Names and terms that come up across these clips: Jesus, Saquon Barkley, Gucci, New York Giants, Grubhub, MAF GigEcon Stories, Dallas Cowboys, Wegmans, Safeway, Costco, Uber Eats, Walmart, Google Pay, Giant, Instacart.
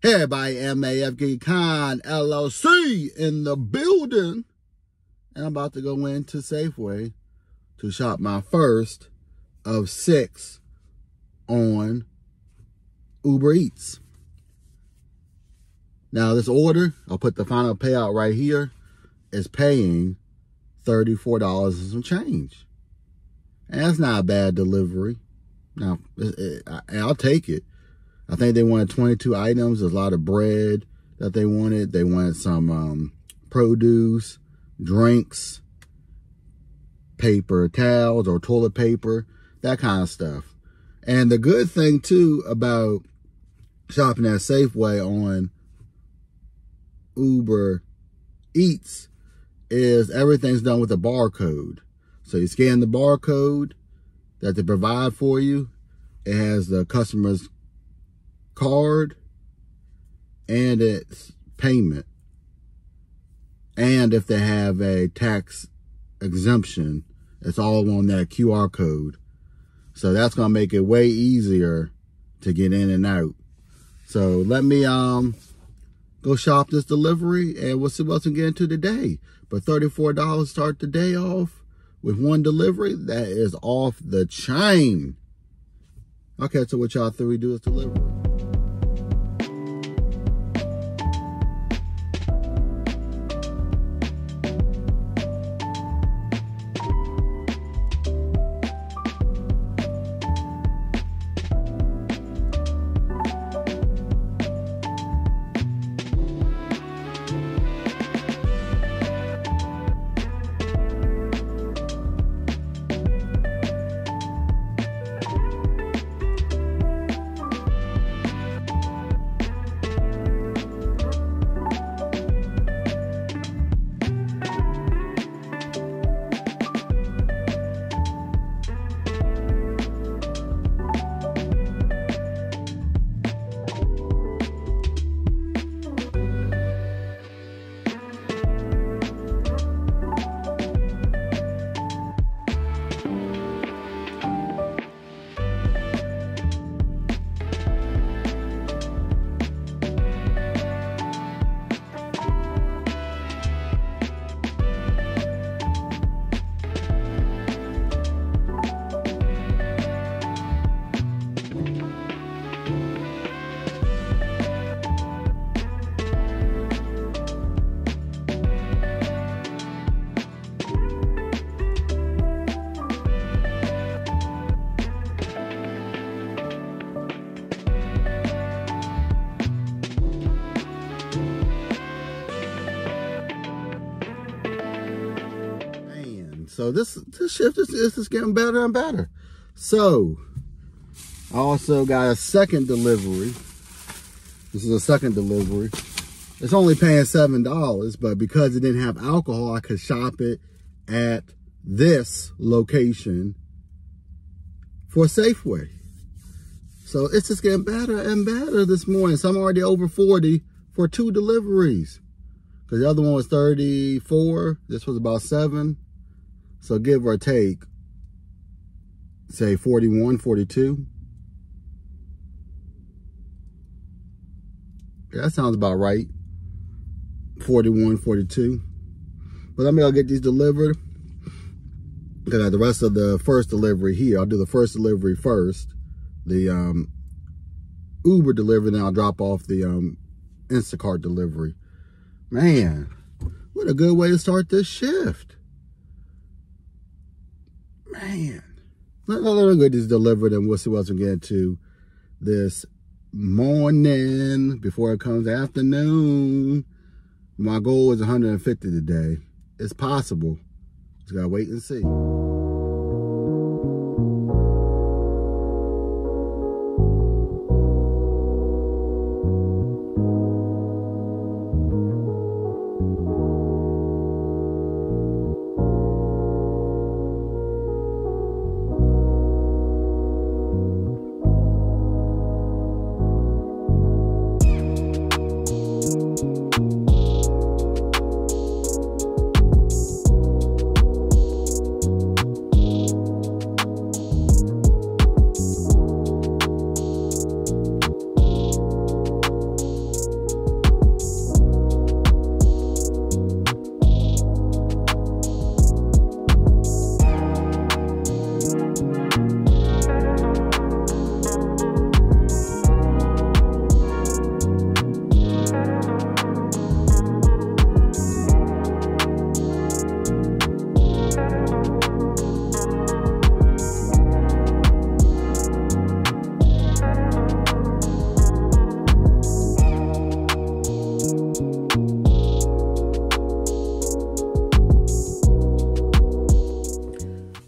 Hey everybody, MAF GigEcon LLC in the building. And I'm about to go into Safeway to shop my first of 6 on Uber Eats. Now this order, I'll put the final payout right here, is paying $34 and some change. And that's not a bad delivery. Now, I'll take it. I think they wanted 22 items. There's a lot of bread that they wanted. They wanted some produce, drinks, paper towels or toilet paper, that kind of stuff. And the good thing, too, about shopping at Safeway on Uber Eats is everything's done with a barcode. So you scan the barcode that they provide for you. It has the customer's card and its payment. And if they have a tax exemption, it's all on that QR code. So that's gonna make it way easier to get in and out. So let me go shop this delivery and we'll see what else we can get into today. But $34 start the day off with one delivery. That is off the chain. Okay, so what y'all think we do is deliver. So this shift is getting better and better. So I also got a second delivery. This is a second delivery. It's only paying $7, but because it didn't have alcohol, I could shop it at this location for Safeway. So it's just getting better and better this morning. So I'm already over 40 for 2 deliveries. Because the other one was 34. This was about 7. So give or take, say 41, 42. Yeah, that sounds about right. 41, 42. But let me go get these delivered. I got the rest of the first delivery here. I'll do the first delivery first. The Uber delivery, then I'll drop off the Instacart delivery. Man, what a good way to start this shift. Man, let me get this delivered and we'll see what else we get to this morning before it comes afternoon. My goal is 150 today. It's possible. Just gotta wait and see.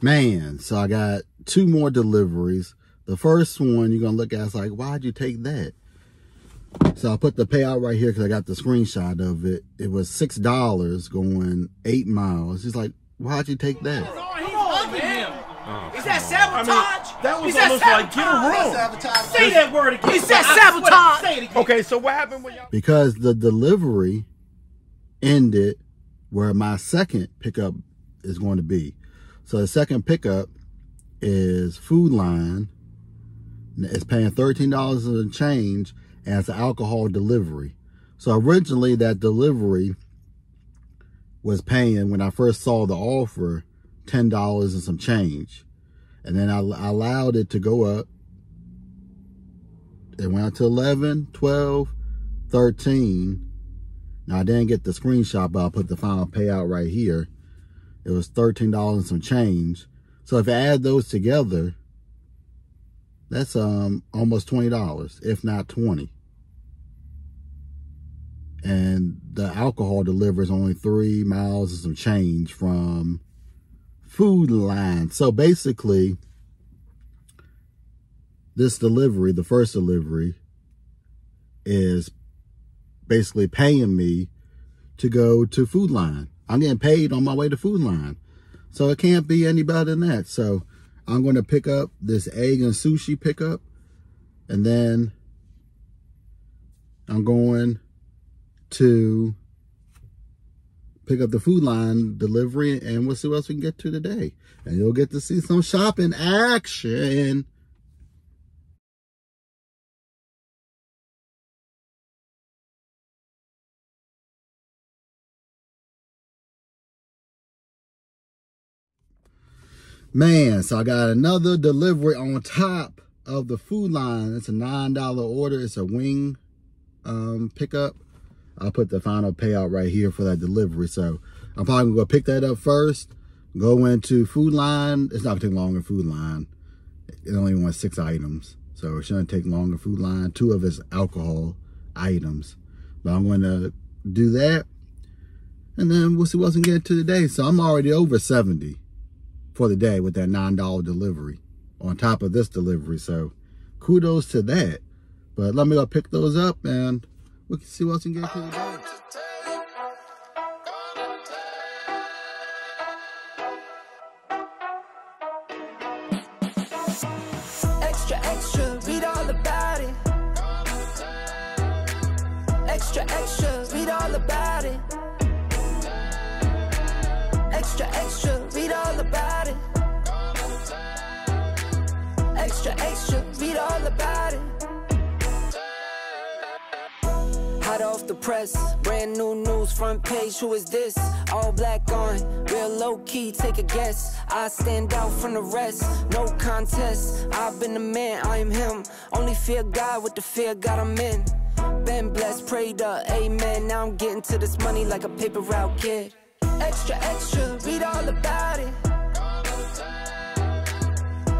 Man, so I got two more deliveries. The first one you're going to look at, it's like, why'd you take that? So I put the payout right here because I got the screenshot of it. It was $6 going 8 miles. He's like, why'd you take that? Oh, is that sabotage? I mean, that was almost like, get a room. Say that word again. Is that sabotage? Okay, so what happened when y'all... Because the delivery ended where my second pickup is going to be. So the second pickup is Food Line. It's paying $13 and change, and it's an alcohol delivery. So originally that delivery was paying, when I first saw the offer, $10 and some change. And then I allowed it to go up. It went up to 11, 12, 13. Now I didn't get the screenshot, but I'll put the final payout right here. It was $13 and some change. So if I add those together, that's almost $20, if not 20. And the alcohol delivers only 3 miles and some change from Food Line. So basically, this delivery, the first delivery, is basically paying me to go to Food Line. I'm getting paid on my way to Food Line. So it can't be any better than that. So I'm going to pick up this egg and sushi pickup. And then I'm going to pick up the Food Line delivery, and we'll see what else we can get to today. And you'll get to see some shopping action. Man, so I got another delivery on top of the Food Line. It's a $9 order. It's a wing pickup. I'll put the final payout right here for that delivery. So I'm probably going to pick that up first, go into Food Line. It's not going to take long in Food Line. It only wants 6 items. So it shouldn't take long in Food Line. 2 of its alcohol items. But I'm going to do that. And then we'll see what else we can get to today. So I'm already over 70. For the day with that $9 delivery on top of this delivery. So kudos to that. But let me go pick those up and we can see what else we can get to the day. Extra, extra, read all about it. Extra, extra, read all about it. Extra, extra, read all about it. Extra, extra, read all about it. Hot off the press, brand new news, front page, who is this? All black on, real low-key, take a guess. I stand out from the rest, no contest. I've been the man, I am him. Only fear God with the fear God I'm in. Been blessed, prayed up, amen. Now I'm getting to this money like a paper route kid. Extra, extra, read all about it.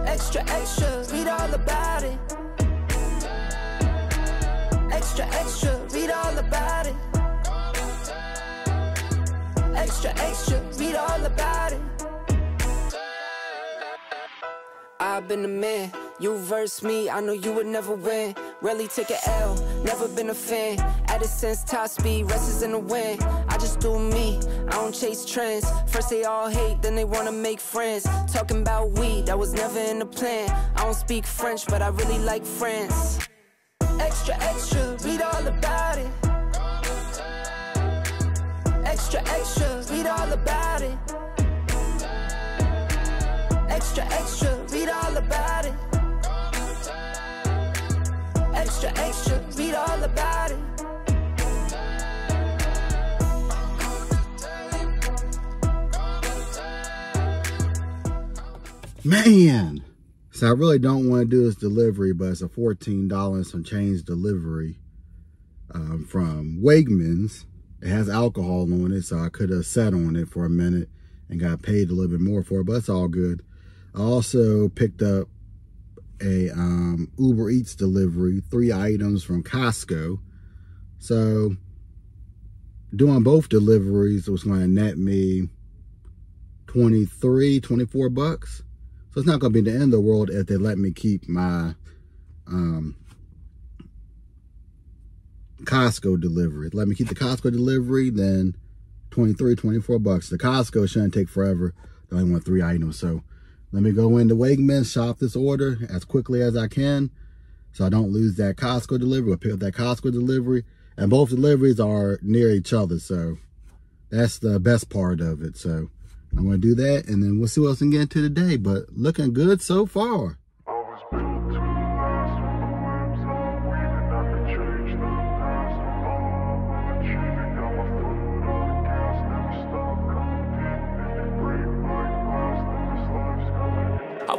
Extra, extra, read all about it. Extra, extra, read all about it. Extra, extra, read all about it. I've been the man, you verse me, I know you would never win. Rarely take an L, never been a fan. Addison's top speed, rest is in the wind. I just do me, I don't chase trends. First they all hate, then they wanna make friends. Talking about weed, that was never in the plan. I don't speak French, but I really like France. Extra, extra, read all about it. Extra, extra, read all about it. Extra, extra, read all about it. Extra, extra, read all about it. Man, so I really don't want to do this delivery, but it's a $14 and some change delivery from Wegmans. It has alcohol on it, so I could have sat on it for a minute and got paid a little bit more for it, but it's all good. I also picked up a Uber Eats delivery, 3 items from Costco. So doing both deliveries was going to net me $23, $24. So it's not going to be the end of the world if they let me keep my Costco delivery. Let me keep the Costco delivery, then $23, $24. The Costco shouldn't take forever. They only want 3 items. So let me go into Wegmans, shop this order as quickly as I can so I don't lose that Costco delivery or pick up that Costco delivery. And both deliveries are near each other, so that's the best part of it. So I'm going to do that, and then we'll see what else we can get into today. But looking good so far. I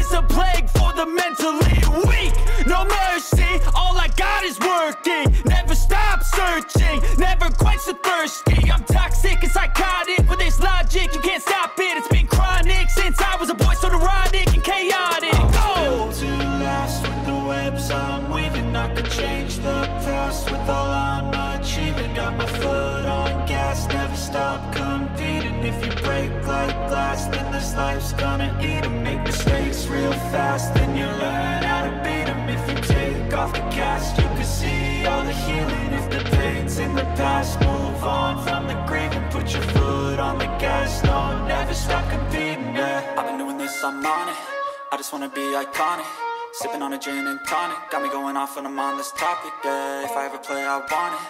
is a plague for the mentally weak. No mercy, all I God is working, never stop searching, never quench the thirsty. I'm toxic and psychotic, with this logic you can't stop it. It's been chronic since I was a boy, so neurotic and chaotic. Go to last with the webs I'm weaving. I could change the past with all I'm achieving. Got my foot on gas, never stop competing. If you break like glass, then this life's gonna eat 'em. Make mistakes real fast, then you learn how to beat 'em. If you take off the cast, you can see all the healing. If the pain's in the past, move on from the grave and put your foot on the gas. No, never stop competing, yeah. I've been doing this, I'm on it. I just wanna be iconic. Sipping on a gin and tonic, got me going off when I'm on this topic, yeah. If I ever play, I want it.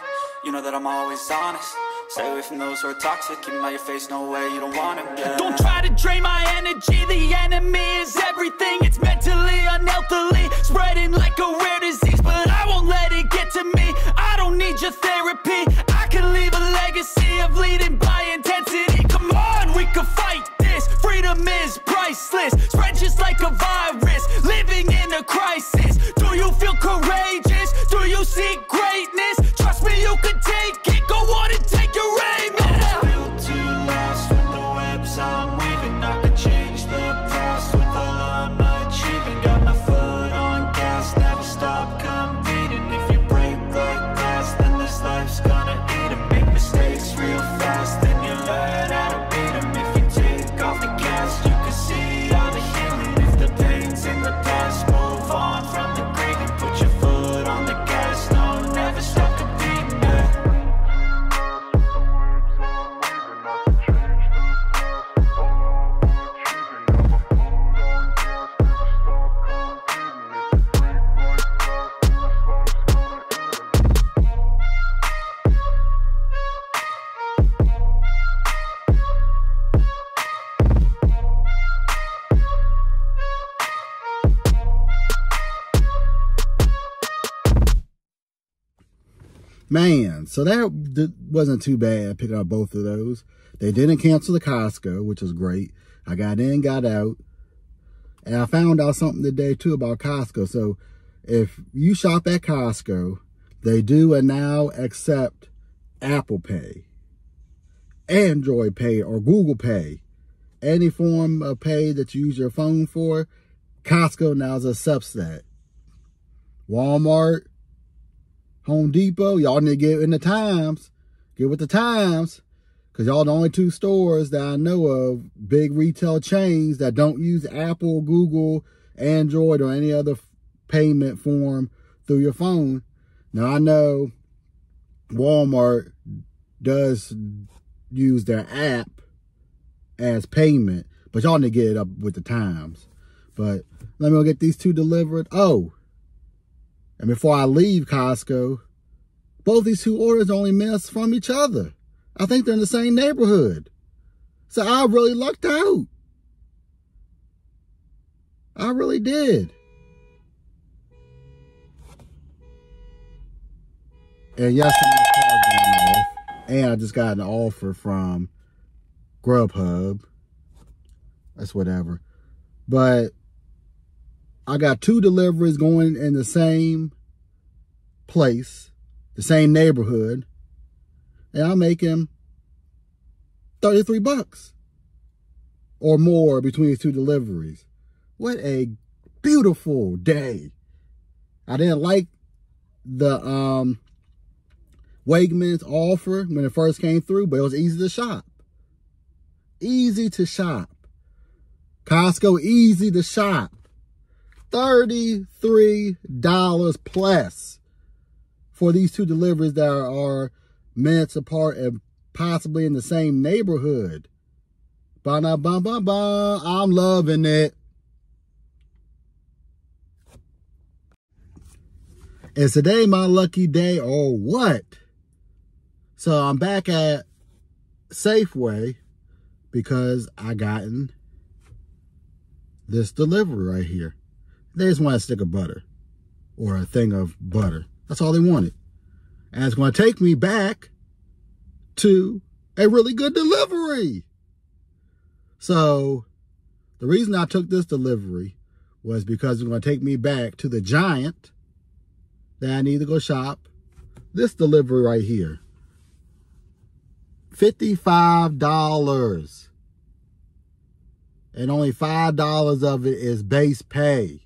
You know that I'm always honest. Stay away from those who are toxic, keep them out your face, no way, you don't want them, yeah. Don't try to drain my energy, the enemy is everything. It's mentally, unhealthily, spreading like a rare disease. But I won't let it get to me, I don't need your therapy. I can leave a legacy of leading by intensity. Come on, we can fight this, freedom is priceless. Spread just like a virus, living in a crisis. Do you feel courageous? Do you seek greatness? Trust me, you can take it, go on and take your aim. I was built to last with the webs I'm weaving. I could change the past with all I'm achieving. Got my foot on gas, never stop competing. If you break like glass, then this life's gonna eat 'em. Make mistakes real fast, then you learn how to beat 'em. If you take off the gas, you can see all the healing. If the pain's in the past, move on from the grave and put your foot on the gas. No, never stop competing, yeah. Man, so that wasn't too bad picking up both of those. They didn't cancel the Costco, which is great. I got in, got out. And I found out something today, too, about Costco. So if you shop at Costco, they do and now accept Apple Pay, Android Pay, or Google Pay. Any form of pay that you use your phone for, Costco now accepts that. Walmart, Home Depot, y'all need to get in the times. Get with the times, because y'all the only 2 stores that I know of, big retail chains, that don't use Apple, Google, Android, or any other payment form through your phone. Now, I know Walmart does use their app as payment, but y'all need to get it up with the times. But let me go get these 2 delivered. Oh, and before I leave Costco, both these 2 orders are only minutes from each other. I think they're in the same neighborhood. So I really lucked out. I really did. And yesterday's car ran off. And I just got an offer from Grubhub. That's whatever. But I got two deliveries going in the same place, the same neighborhood, and I'm making $33 or more between these two deliveries. What a beautiful day. I didn't like the Wegmans offer when it first came through, but it was easy to shop. Easy to shop. Costco, easy to shop. $33 plus for these two deliveries that are minutes apart and possibly in the same neighborhood. Ba na ba ba ba. I'm loving it. Is today my lucky day or what? So I'm back at Safeway because I gotten this delivery right here. They just want a stick of butter or a thing of butter. That's all they wanted. And it's going to take me back to a really good delivery. So the reason I took this delivery was because it's going to take me back to the Giant that I need to go shop this delivery right here. $55. And only $5 of it is base pay.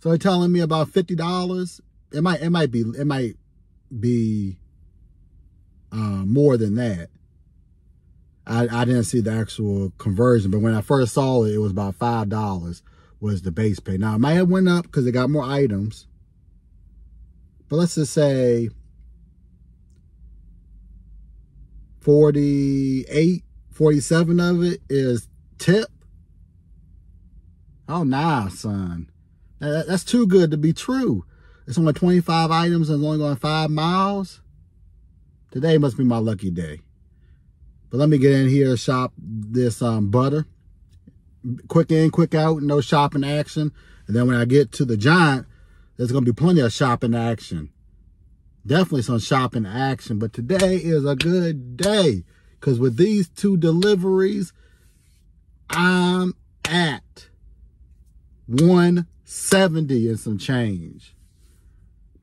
So they're telling me about $50. It might be more than that. I didn't see the actual conversion, but when I first saw it, it was about $5 was the base pay. Now it might have went up because they got more items, but let's just say $47 of it is tip. Oh, nah, son. That's too good to be true. It's only 25 items and it's only going 5 miles. Today must be my lucky day. But let me get in here and shop this butter. Quick in, quick out, no shopping action. And then when I get to the Giant, there's going to be plenty of shopping action. Definitely some shopping action. But today is a good day because with these two deliveries, I'm at 170 and some change.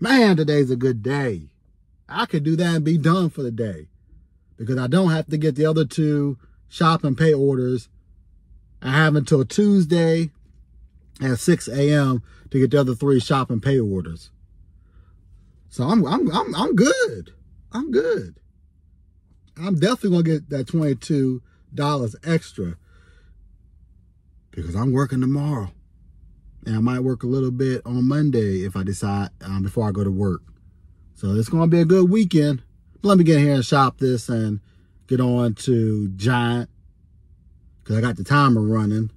Man, today's a good day. I could do that and be done for the day because I don't have to get the other two shop and pay orders. I have until Tuesday at 6 a.m. to get the other three shop and pay orders. So I'm good. I'm good. I'm definitely gonna get that $22 extra because I'm working tomorrow. And I might work a little bit on Monday if I decide before I go to work. So it's going to be a good weekend. But let me get here and shop this and get on to Giant because I got the timer running.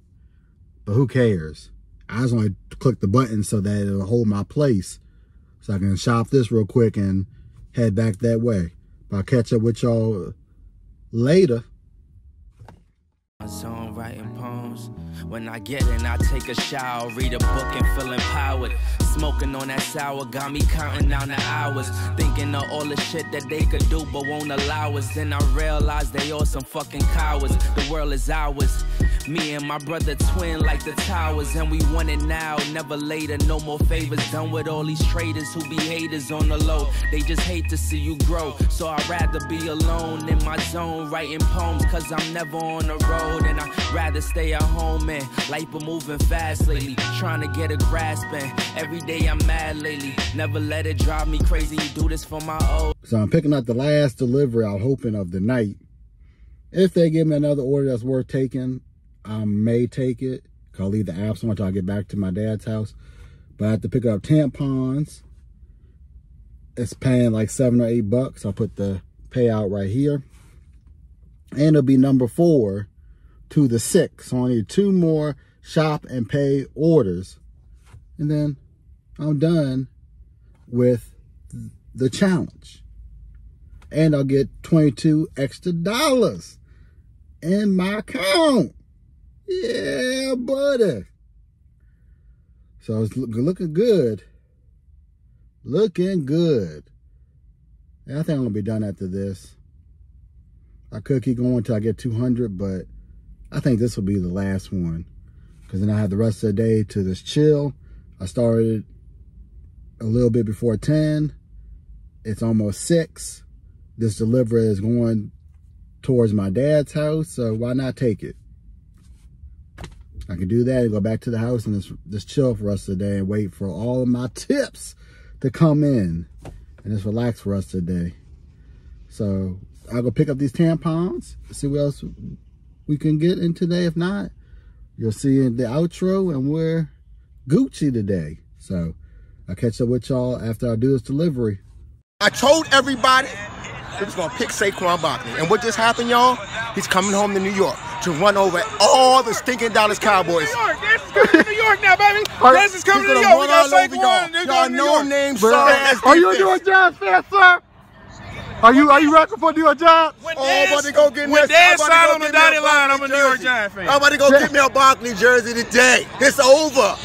But who cares? I just want to click the button so that it'll hold my place so I can shop this real quick and head back that way. But I'll catch up with y'all later. I'm writing poems. When I get in, I take a shower, read a book and feel empowered. Smoking on that sour, got me counting down the hours, thinking of all the shit that they could do but won't allow us. Then I realize they all some fucking cowards. The world is ours. Me and my brother twin like the towers, and we want it now, never later, no more favors. Done with all these traitors who be haters on the low. They just hate to see you grow, so I'd rather be alone in my zone, writing poems, cause I'm never on the road. And I'd rather stay at home, and life been moving fast lately, trying to get a grasp, and every day I'm mad lately, never let it drive me crazy, do this for my old. So I'm picking up the last delivery I'm hoping of the night. If they give me another order that's worth taking, I may take it. I'll leave the app somewhere until I get back to my dad's house. But I have to pick up tampons. It's paying like $7 or $8. I'll put the payout right here. And it'll be number 4 to the 6. So I need 2 more shop and pay orders. And then I'm done with the challenge. And I'll get $22 extra in my account. Yeah, buddy. So it's looking good. Looking good. And I think I'm going to be done after this. I could keep going until I get 200, but I think this will be the last one. because then I had the rest of the day to just chill. I started a little bit before 10. It's almost 6. This delivery is going towards my dad's house, so why not take it? I can do that and go back to the house and just chill for the rest of the day and wait for all of my tips to come in and just relax for the rest of the day. So I'll go pick up these tampons, see what else we can get in today. If not, you'll see in the outro, and we're Gucci today. So I'll catch up with y'all after I do this delivery. I told everybody we was gonna pick Saquon Barkley, and what just happened, y'all? He's coming home to New York to run over all the stinking Dallas Cowboys. This is coming to New York now, baby. This is coming to New York. We got Saquon. Y'all know names, sir. Are you doing a job fair, sir? Are you rocking for New York Giants? When Dad signed on the dotted line, I'm a New York Giants fan. I'm about to go get me a Barkley jersey today. It's over.